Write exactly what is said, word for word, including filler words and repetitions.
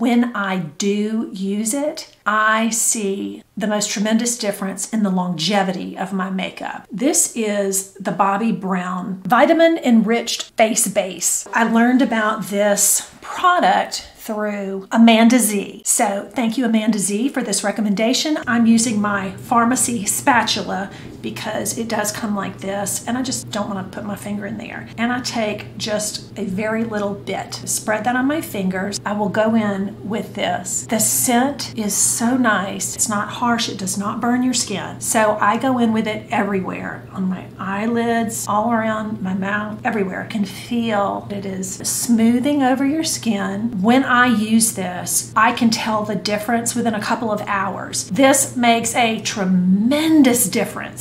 when I do use it, I see the most tremendous difference in the longevity of my makeup. This is the Bobbi Brown Vitamin Enriched Face Base. I learned about this product through Amanda Z. So thank you, Amanda Z, for this recommendation. I'm using my pharmacy spatula because it does come like this, and I just don't want to put my finger in there. And I take just a very little bit, spread that on my fingers. I will go in with this. The scent is so nice. It's not harsh. It does not burn your skin. So I go in with it everywhere, on my eyelids, all around my mouth, everywhere. I can feel it is smoothing over your skin. When I use this, I can tell the difference within a couple of hours. This makes a tremendous difference.